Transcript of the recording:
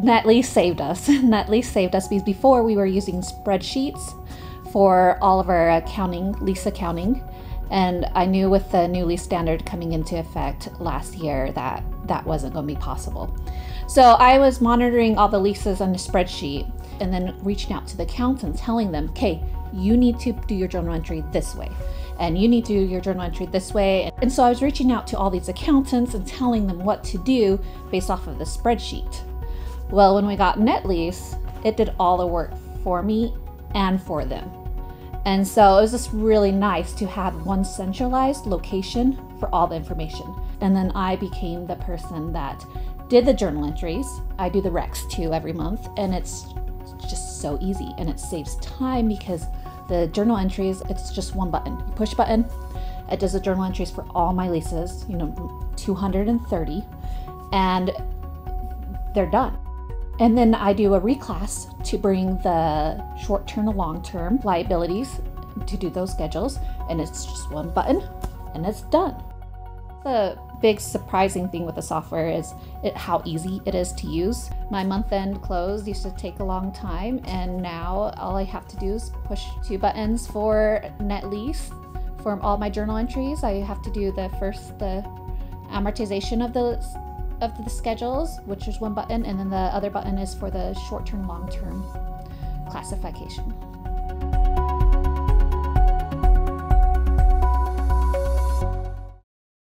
NetLease saved us. NetLease saved us because before we were using spreadsheets for all of our accounting, lease accounting. And I knew with the new lease standard coming into effect last year that that wasn't going to be possible. So I was monitoring all the leases on the spreadsheet and then reaching out to the accountants, telling them, okay, you need to do your journal entry this way, and you need to do your journal entry this way. And so I was reaching out to all these accountants and telling them what to do based off of the spreadsheet. Well, when we got NetLease, it did all the work for me and for them. And so it was just really nice to have one centralized location for all the information. And then I became the person that did the journal entries. I do the recs too every month, and it's just so easy, and it saves time because the journal entries, it's just one button, you push button. It does the journal entries for all my leases, you know, 230, and they're done. And then I do a reclass to bring the short-term to long-term liabilities to do those schedules, and it's just one button and it's done. The big surprising thing with the software is how easy it is to use. My month-end close used to take a long time, and now all I have to do is push two buttons for NetLease. For all my journal entries, I have to do the amortization of the schedules, which is one button, and then the other button is for the short-term, long-term classification.